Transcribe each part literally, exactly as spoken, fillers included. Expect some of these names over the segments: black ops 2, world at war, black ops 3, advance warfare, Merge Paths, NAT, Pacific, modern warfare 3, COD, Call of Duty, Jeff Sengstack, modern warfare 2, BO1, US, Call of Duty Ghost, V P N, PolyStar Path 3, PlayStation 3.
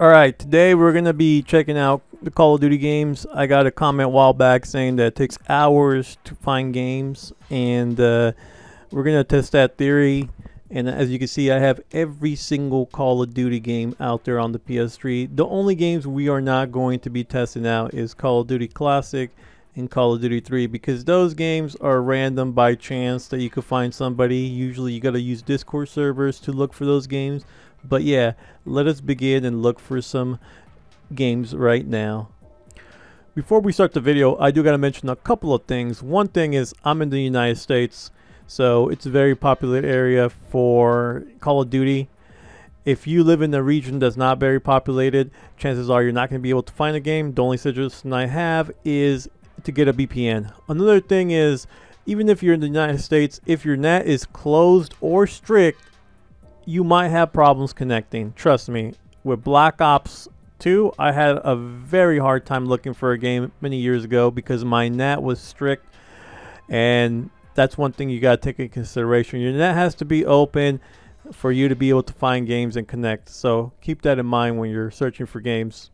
Alright, today we're going to be checking out the Call of Duty games. I got a comment a while back saying that it takes hours to find games, and uh, we're going to test that theory. And as you can see, I have every single Call of Duty game out there on the P S three. The only games we are not going to be testing out is Call of Duty Classic and Call of Duty three, because those games are random by chance that you could find somebody. Usually you got to use Discord servers to look for those games. But yeah, let us begin and look for some games right now. Before we start the video, I do got to mention a couple of things. One thing is I'm in the United States, so it's a very popular area for Call of Duty. If you live in a region that's not very populated, chances are you're not going to be able to find a game. The only suggestion I have is to get a V P N. Another thing is, even if you're in the United States, if your N A T is closed or strict, you might have problems connecting. Trust me, with black ops two, I had a very hard time looking for a game many years ago because my N A T was strict, and that's one thing you got to take into consideration. Your N A T has to be open for you to be able to find games and connect, so keep that in mind when you're searching for games.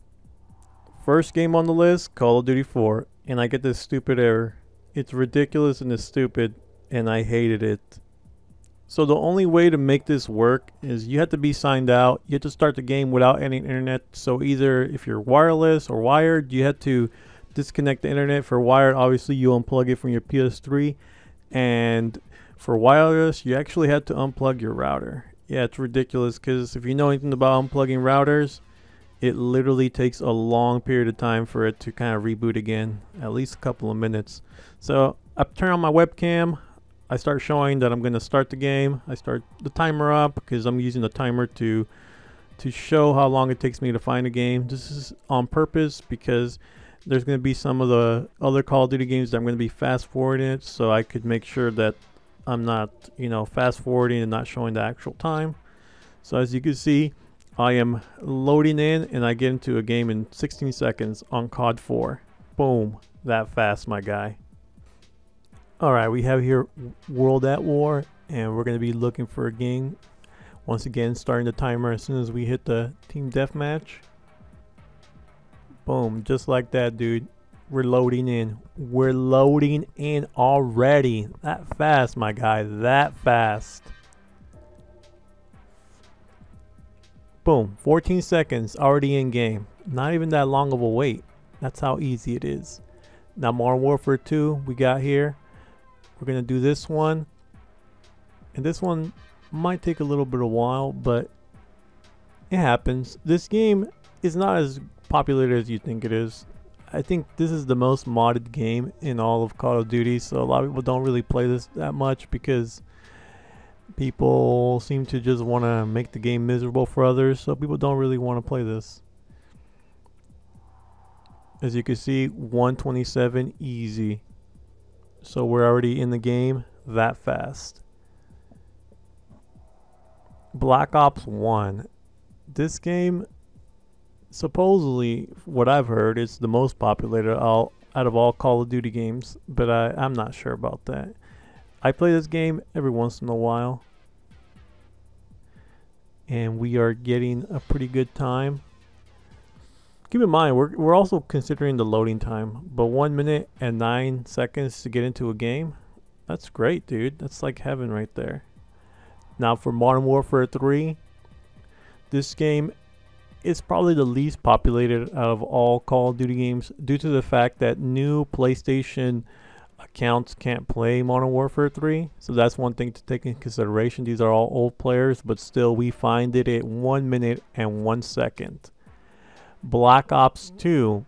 First game on the list, Call of Duty four, and I get this stupid error. It's ridiculous and it's stupid, and I hated it. So the only way to make this work is you have to be signed out. You have to start the game without any internet. So either if you're wireless or wired, you have to disconnect the internet. For wired, obviously you unplug it from your P S three. And for wireless, you actually have to unplug your router. Yeah, it's ridiculous, because if you know anything about unplugging routers, it literally takes a long period of time for it to kind of reboot again, at least a couple of minutes. So I turn on my webcam. I start showing that I'm going to start the game. I start the timer up because I'm using the timer to to show how long it takes me to find a game. This is on purpose because there's going to be some of the other Call of Duty games that I'm going to be fast forwarding, so I could make sure that I'm not, you know, fast forwarding and not showing the actual time. So as you can see, I am loading in and I get into a game in sixteen seconds on C O D four. Boom, that fast, my guy. Alright, we have here World at War, and we're going to be looking for a game. Once again, starting the timer as soon as we hit the team deathmatch. Boom, just like that, dude. We're loading in. We're loading in already. That fast, my guy. That fast. Boom, fourteen seconds, already in game. Not even that long of a wait. That's how easy it is. Now, modern warfare two we got here. We're gonna do this one, and this one might take a little bit of while, but it happens. This game is not as popular as you think it is. I think this is the most modded game in all of Call of Duty, so a lot of people don't really play this that much because people seem to just want to make the game miserable for others, so people don't really want to play this. As you can see, one twenty-seven, easy. So we're already in the game that fast. black ops one. This game, supposedly, what I've heard, is the most popular out of all Call of Duty games, but I, I'm not sure about that. I play this game every once in a while, and we are getting a pretty good time. Keep in mind, we're, we're also considering the loading time, but one minute and nine seconds to get into a game, that's great, dude. That's like heaven right there. Now for modern warfare three, this game is probably the least populated out of all Call of Duty games due to the fact that new PlayStation accounts can't play modern warfare three, so that's one thing to take in consideration. These are all old players, but still we find it at one minute and one second. black ops two,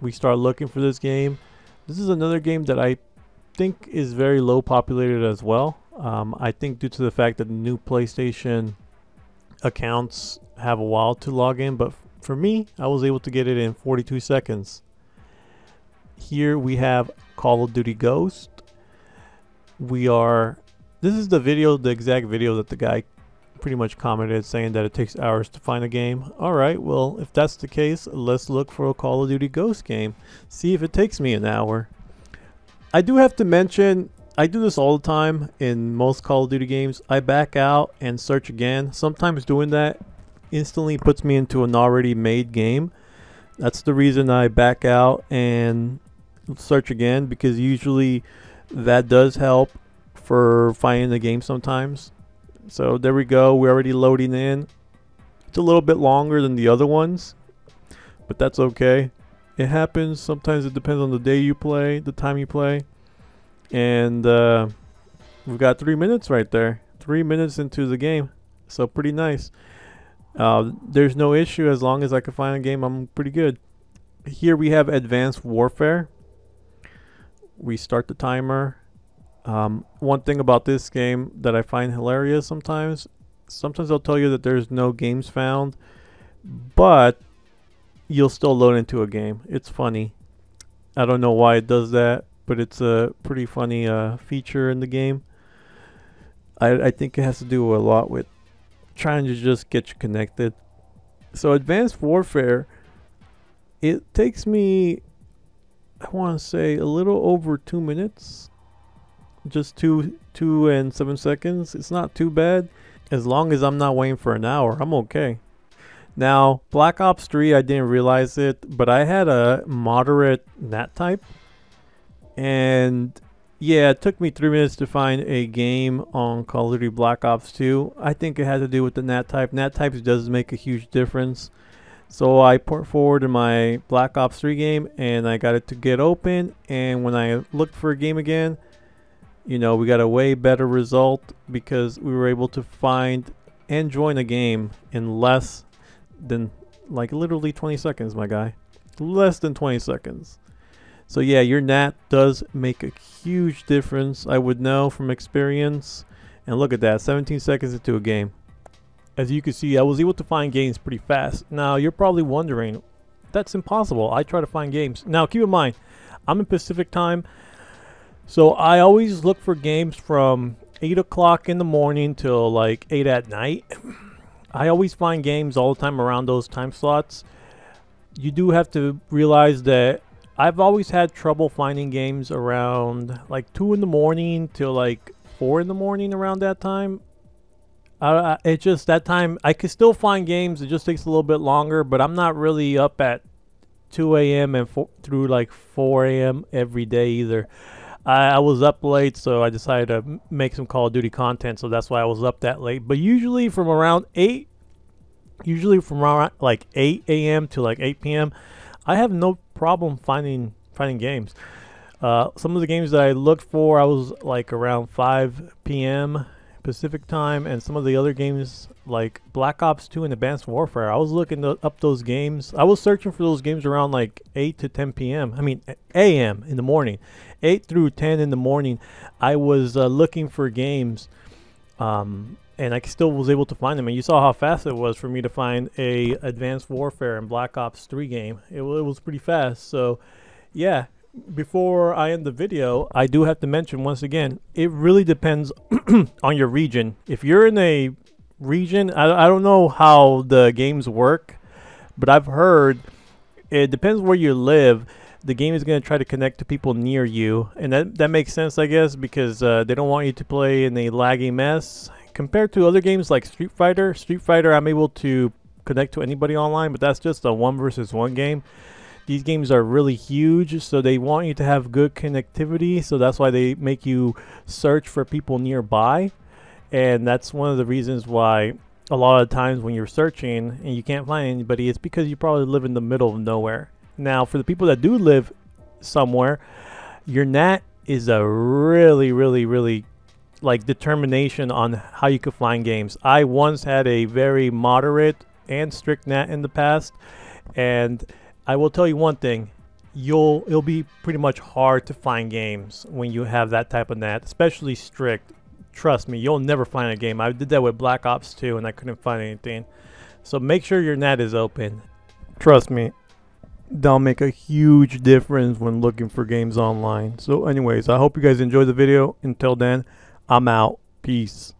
we start looking for this game. This is another game that I think is very low populated as well. um, I think due to the fact that new PlayStation accounts have a while to log in, but for me, I was able to get it in forty-two seconds. Here we have Call of Duty Ghost. We are this is the video the exact video that the guy pretty much commented saying that it takes hours to find a game. Alright, well, if that's the case, let's look for a Call of Duty Ghost game. See if it takes me an hour. I do have to mention, I do this all the time in most Call of Duty games. I back out and search again. Sometimes doing that instantly puts me into an already made game. That's the reason I back out and search again, because usually that does help for finding the game sometimes. So there we go, we're already loading in. It's a little bit longer than the other ones, but that's okay. It happens. Sometimes it depends on the day you play, the time you play. And uh, we've got three minutes right there. Three minutes into the game. So pretty nice. Uh, there's no issue. As long as I can find a game, I'm pretty good. Here we have Advanced Warfare. We start the timer. Um, one thing about this game that I find hilarious sometimes. Sometimes they'll tell you that there's no games found. But you'll still load into a game. It's funny. I don't know why it does that, but it's a pretty funny uh, feature in the game. I, I think it has to do a lot with trying to just get you connected. So Advanced Warfare, it takes me, I want to say, a little over two minutes. Just two, two and seven seconds. It's not too bad. As long as I'm not waiting for an hour, I'm okay. Now, Black Ops three, I didn't realize it, but I had a moderate N A T type. And yeah, it took me three minutes to find a game on Call of Duty Black Ops two. I think it had to do with the N A T type. N A T types does make a huge difference. So I put forward in my Black Ops three game and I got it to get open. And when I looked for a game again, you know, we got a way better result because we were able to find and join a game in less time than like literally twenty seconds, my guy. Less than twenty seconds. So yeah, your N A T does make a huge difference. I would know from experience. And look at that, seventeen seconds into a game. As you can see, I was able to find games pretty fast. Now you're probably wondering, that's impossible. I try to find games. Now keep in mind, I'm in Pacific time, so I always look for games from eight o'clock in the morning till like eight at night. I always find games all the time around those time slots. You do have to realize that I've always had trouble finding games around like two in the morning till like four in the morning around that time. Uh, it's just that time I could still find games. It just takes a little bit longer, but I'm not really up at two A M and four, through like four A M every day either. I was up late, so I decided to make some Call of Duty content, so that's why I was up that late. But usually from around eight, usually from around like eight A M to like eight P M, I have no problem finding finding games. Uh, some of the games that I looked for, I was like around five P M Pacific time, and some of the other games like Black Ops two and Advanced Warfare, I was looking th up those games. I was searching for those games around like eight to ten P M I mean A M in the morning, eight through ten in the morning. I was uh, looking for games, um, and I still was able to find them. And you saw how fast it was for me to find a Advanced Warfare and Black Ops three game. It, it was pretty fast. So yeah, before I end the video, I do have to mention once again, it really depends on your region. If you're in a region, I, I don't know how the games work, but I've heard it depends where you live. The game is going to try to connect to people near you, and that, that makes sense, I guess, because uh, they don't want you to play in a laggy mess. Compared to other games like Street Fighter, Street Fighter, I'm able to connect to anybody online, but that's just a one versus one game. These games are really huge, so they want you to have good connectivity, so that's why they make you search for people nearby. And that's one of the reasons why a lot of times when you're searching and you can't find anybody, it's because you probably live in the middle of nowhere. Now, for the people that do live somewhere, your N A T is a really, really, really like determination on how you could find games. I once had a very moderate and strict N A T in the past, and I will tell you one thing, you'll it'll be pretty much hard to find games when you have that type of N A T, especially strict. Trust me, you'll never find a game. I did that with Black Ops two and I couldn't find anything. So make sure your N A T is open. Trust me, that'll make a huge difference when looking for games online. So anyways, I hope you guys enjoyed the video. Until then, I'm out. Peace.